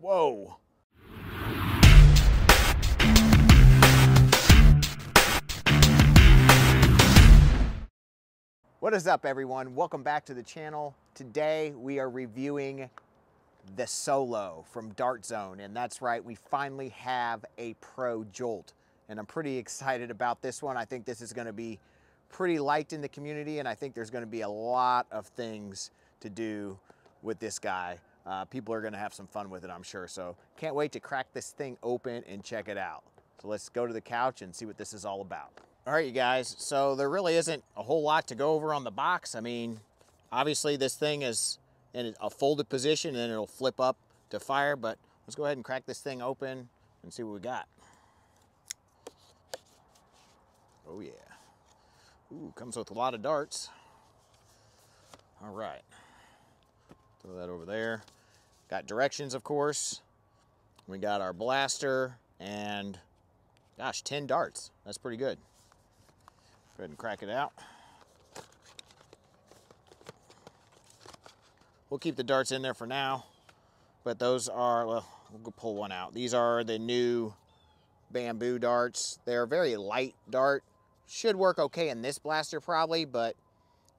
Whoa. What is up, everyone? Welcome back to the channel. Today we are reviewing the Solo from Dart Zone, and that's right, we finally have a Pro Jolt, and I'm pretty excited about this one. I think this is going to be pretty liked in the community, and I think there's going to be a lot of things to do with this guy. People are going to have some fun with it, I'm sure, so can't wait to crack this thing open and check it out. So let's go to the couch and see what this is all about. All right, you guys, so there really isn't a whole lot to go over on the box. I mean, obviously this thing is in a folded position and then it'll flip up to fire, but let's go ahead and crack this thing open and see what we got. Oh yeah. Ooh, comes with a lot of darts. All right, throw that over there. Got directions, of course. We got our blaster and gosh, 10 darts, that's pretty good. Go ahead and crack it out. We'll keep the darts in there for now, but those are, well, we'll pull one out. These are the new bamboo darts. They're a very light dart. Should work okay in this blaster probably, but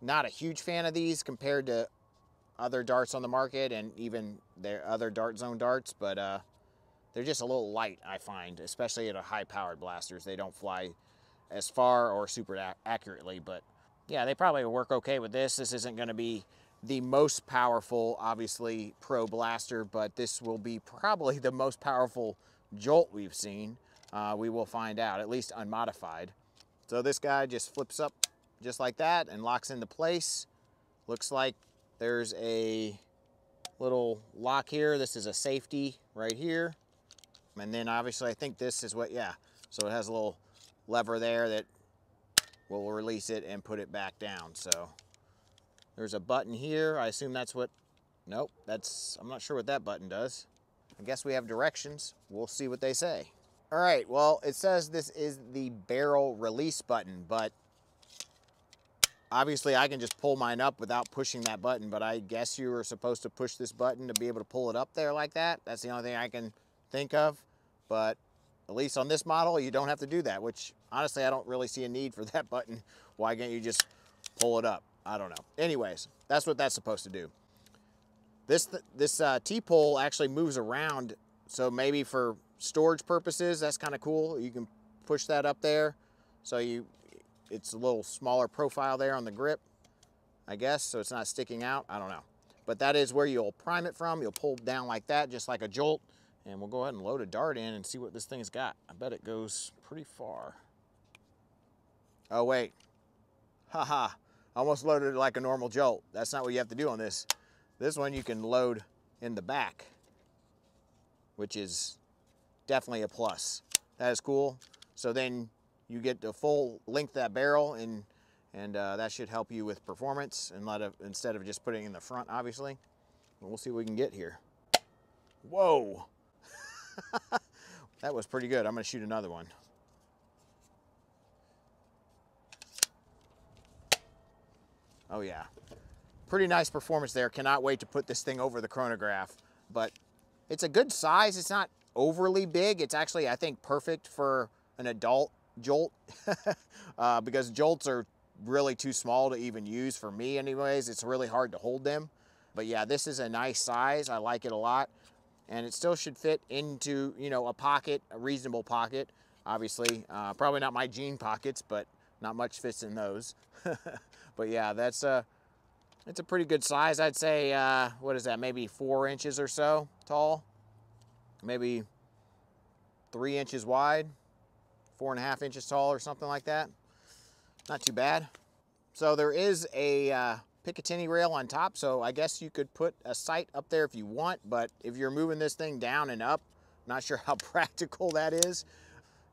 not a huge fan of these compared to other darts on the market and even their other Dart Zone darts, but they're just a little light, I find, especially at a high-powered blasters. They don't fly as far or super accurately, but yeah, they probably work okay with this. This isn't gonna be the most powerful, obviously, Pro blaster, but this will be probably the most powerful Jolt we've seen. We will find out, at least unmodified. So this guy just flips up just like that and locks into place. Looks like there's a little lock here. This is a safety right here. And then obviously I think this is what, yeah, so it has a little lever there that will release it and put it back down. So there's a button here. I assume that's what, nope, that's, I'm not sure what that button does. I guess we have directions. We'll see what they say. All right, well, it says this is the barrel release button, but obviously I can just pull mine up without pushing that button, but I guess you were supposed to push this button to be able to pull it up there like that. That's the only thing I can think of, but at least on this model, you don't have to do that, which honestly, I don't really see a need for that button. Why can't you just pull it up? I don't know. Anyways, that's what that's supposed to do. This T-pole actually moves around, so maybe for storage purposes, that's kind of cool. You can push that up there, so it's a little smaller profile there on the grip, I guess, so it's not sticking out. I don't know. But that is where you'll prime it from. You'll pull down like that, just like a Jolt. And we'll go ahead and load a dart in and see what this thing's got. I bet it goes pretty far. Oh, wait. Haha. Almost loaded it like a normal Jolt. That's not what you have to do on this. This one you can load in the back, which is definitely a plus. That is cool. So then you get the full length of that barrel, and that should help you with performance and instead of just putting it in the front, obviously. And we'll see what we can get here. Whoa. That was pretty good. I'm going to shoot another one. Oh yeah. Pretty nice performance there. Cannot wait to put this thing over the chronograph, but it's a good size. It's not overly big. It's actually, I think, perfect for an adult Jolt because Jolts are really too small to even use for me anyways. It's really hard to hold them, but yeah, this is a nice size. I like it a lot. And it still should fit into, you know, a pocket, a reasonable pocket, obviously. Probably not my jean pockets, but not much fits in those. But yeah, it's a pretty good size. I'd say, what is that, maybe 4 inches or so tall, maybe 3 inches wide, 4.5 inches tall or something like that. Not too bad. So there is a Picatinny rail on top, so I guess you could put a sight up there if you want, but if you're moving this thing down and up, not sure how practical that is.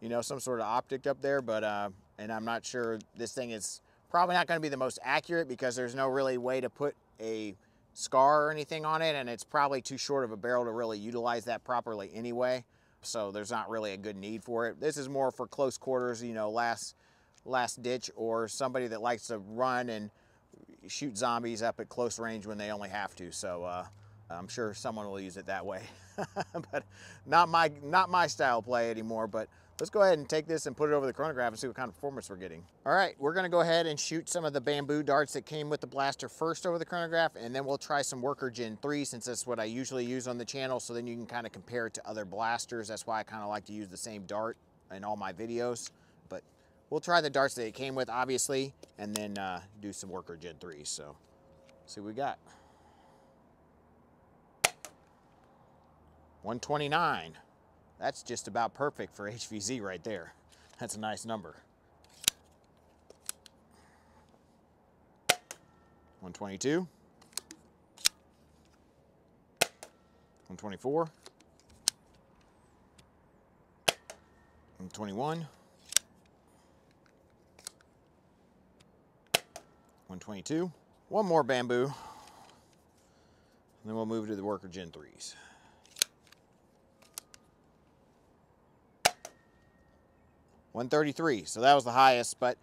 You know, some sort of optic up there, but, and I'm not sure, this thing is probably not gonna be the most accurate because there's no really way to put a scar or anything on it, and it's probably too short of a barrel to really utilize that properly anyway, so there's not really a good need for it. This is more for close quarters, you know, last ditch, or somebody that likes to run and shoot zombies up at close range when they only have to. So I'm sure someone will use it that way, but not my style play anymore. But let's go ahead and take this and put it over the chronograph and see what kind of performance we're getting. All right, we're gonna go ahead and shoot some of the bamboo darts that came with the blaster first over the chronograph, and then we'll try some Worker Gen 3 since that's what I usually use on the channel. So then you can kind of compare it to other blasters. That's why I kind of like to use the same dart in all my videos, but we'll try the darts that it came with obviously, and then do some Worker Gen 3. So see what we got. 129. That's just about perfect for HVZ right there. That's a nice number. 122. 124. 121. 122. One more bamboo. And then we'll move to the Worker Gen 3s. 133, so that was the highest, but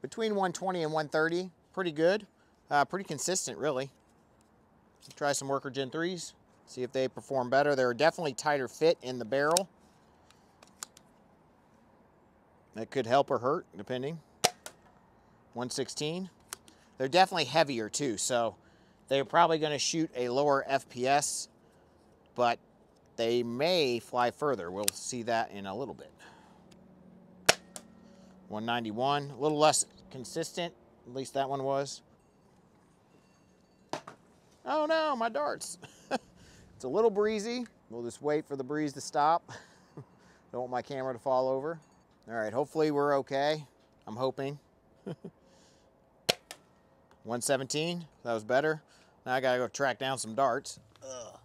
between 120 and 130, pretty good, pretty consistent really. Let's try some Worker Gen 3s, see if they perform better. They're definitely tighter fit in the barrel. That could help or hurt, depending. 116, they're definitely heavier too, so they're probably gonna shoot a lower FPS, but they may fly further. We'll see that in a little bit. 191, a little less consistent, at least that one was. Oh no, my darts. It's a little breezy. We'll just wait for the breeze to stop. Don't want my camera to fall over. All right, hopefully we're okay. I'm hoping. 117, that was better. Now I gotta go track down some darts. Ugh.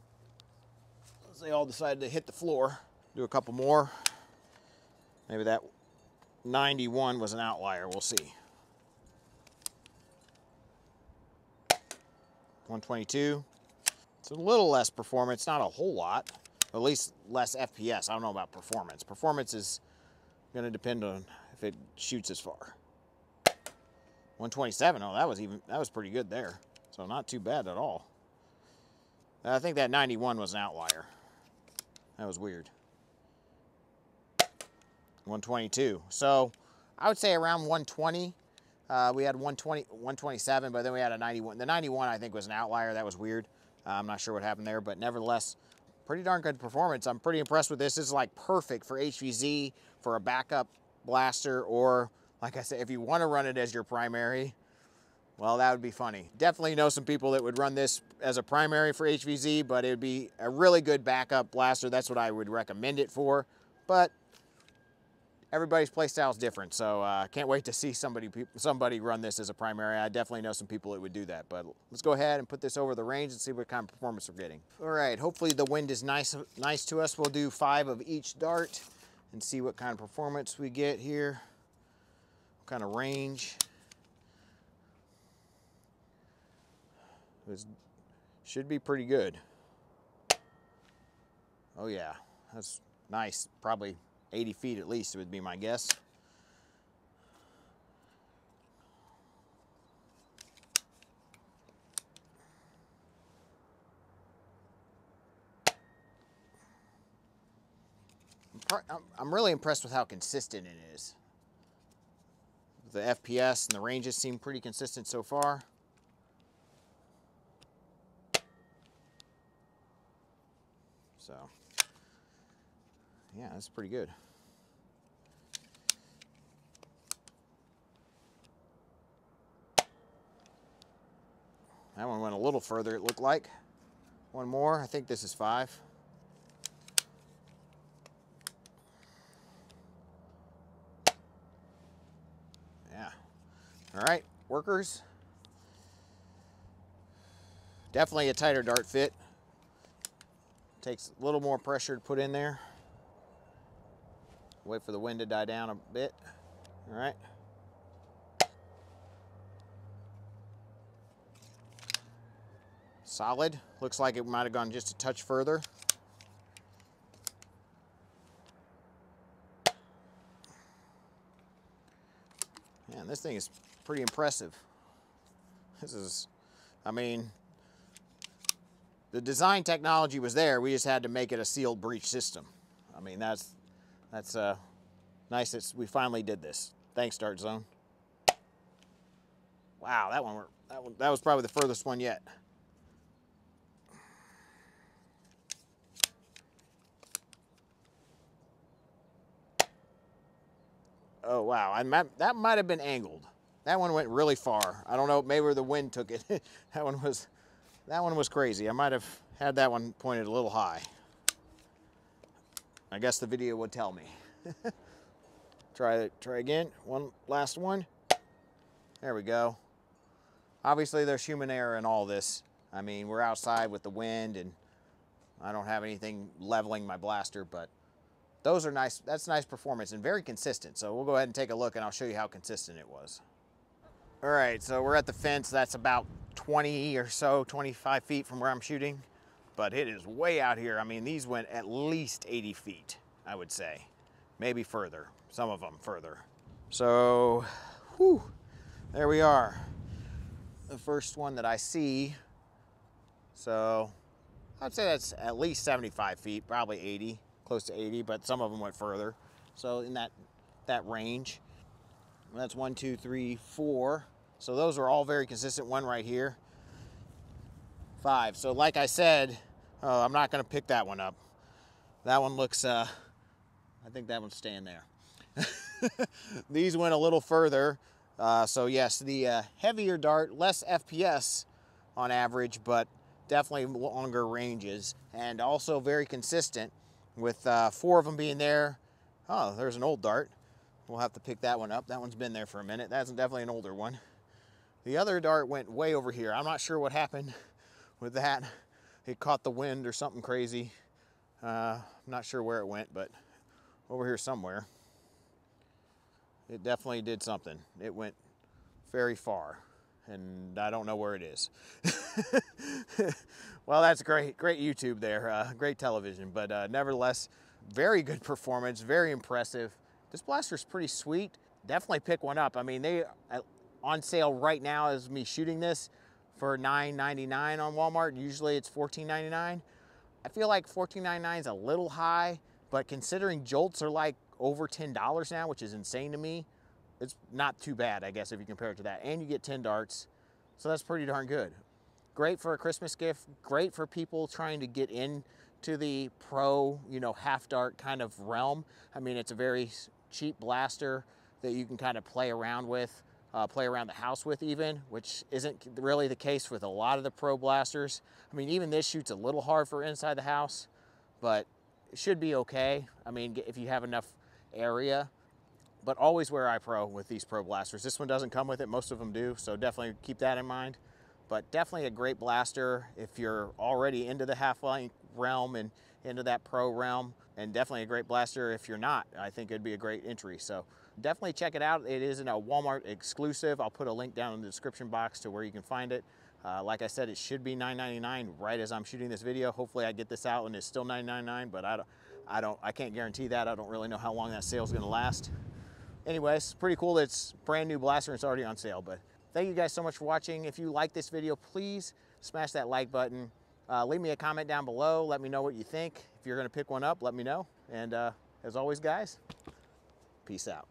They all decided to hit the floor. Do a couple more. Maybe that 91 was an outlier, we'll see. 122, it's a little less performance, not a whole lot, at least less FPS. I don't know about performance. Performance is gonna depend on if it shoots as far. 127, oh, that was pretty good there. So not too bad at all. I think that 91 was an outlier. That was weird. 122. So I would say around 120. We had 120, 127, but then we had a 91. The 91 I think was an outlier. That was weird. I'm not sure what happened there, but nevertheless, pretty darn good performance. I'm pretty impressed with this. This is like perfect for HVZ, for a backup blaster, or like I said, if you want to run it as your primary, well, that would be funny. Definitely know some people that would run this as a primary for HVZ, but it would be a really good backup blaster. That's what I would recommend it for. But everybody's play style is different, so I can't wait to see somebody run this as a primary. I definitely know some people that would do that, but let's go ahead and put this over the range and see what kind of performance we're getting. All right, hopefully the wind is nice to us. We'll do 5 of each dart and see what kind of performance we get here, what kind of range. This should be pretty good. Oh yeah, that's nice, probably 80 feet at least would be my guess. I'm really impressed with how consistent it is. The FPS and the ranges seem pretty consistent so far. Yeah, that's pretty good. That one went a little further, it looked like. One more, I think this is 5. Yeah, all right, workers. Definitely a tighter dart fit. Takes a little more pressure to put in there. Wait for the wind to die down a bit. All right. Solid. Looks like it might have gone just a touch further. Man, this thing is pretty impressive. This is, I mean, the design technology was there, we just had to make it a sealed breech system. I mean, that's nice that we finally did this. Thanks, Dart Zone. Wow, that was probably the furthest one yet. Oh wow, that might have been angled. That one went really far. I don't know, maybe the wind took it. That one was crazy. I might have had that one pointed a little high. I guess the video would tell me. Try again. One last one. There we go. Obviously there's human error in all this. I mean, we're outside with the wind and I don't have anything leveling my blaster, but those are nice, that's nice performance and very consistent. So we'll go ahead and take a look and I'll show you how consistent it was. All right, so we're at the fence. That's about 20 or so, 25 feet from where I'm shooting, but it is way out here. I mean, these went at least 80 feet, I would say, maybe further, some of them further. So, whew, there we are. The first one that I see. So I'd say that's at least 75 feet, probably 80. Close to 80, but some of them went further. So in that range, and that's 1, 2, 3, 4. So those are all very consistent. One right here, 5. So like I said, I'm not gonna pick that one up. That one looks, I think that one's staying there. These went a little further. So yes, the heavier dart, less FPS on average, but definitely longer ranges and also very consistent. With 4 of them being there. Oh, there's an old dart. We'll have to pick that one up. That one's been there for a minute. That's definitely an older one. The other dart went way over here. I'm not sure what happened with that. It caught the wind or something crazy. I'm not sure where it went, but over here somewhere. It definitely did something. It went very far, and I don't know where it is. Well, that's great. Great YouTube there. Great television. But nevertheless, very good performance. Very impressive. This blaster's pretty sweet. Definitely pick one up. I mean, they on sale right now as me shooting this for $9.99 on Walmart. Usually it's $14.99. I feel like $14.99 is a little high, but considering jolts are like over $10 now, which is insane to me, it's not too bad, I guess, if you compare it to that. And you get 10 darts, so that's pretty darn good. Great for a Christmas gift, great for people trying to get into the pro, you know, half dart kind of realm. I mean, it's a very cheap blaster that you can kind of play around with, play around the house with even, which isn't really the case with a lot of the pro blasters. I mean, even this shoots a little hard for inside the house, but it should be okay. I mean, if you have enough area. But always wear iPro with these pro blasters. This one doesn't come with it, most of them do, so definitely keep that in mind. But definitely a great blaster if you're already into the half-length realm and into that pro realm, and definitely a great blaster if you're not. I think it'd be a great entry, so definitely check it out. It isn't a Walmart exclusive. I'll put a link down in the description box to where you can find it. Like I said, it should be $9.99 right as I'm shooting this video. Hopefully I get this out and it's still $9.99, but I can't guarantee that. I don't really know how long that sale's gonna last. Anyways, pretty cool that it's a brand new blaster and it's already on sale, but thank you guys so much for watching. If you like this video, please smash that like button. Leave me a comment down below. Let me know what you think. If you're gonna pick one up, let me know. And as always, guys, peace out.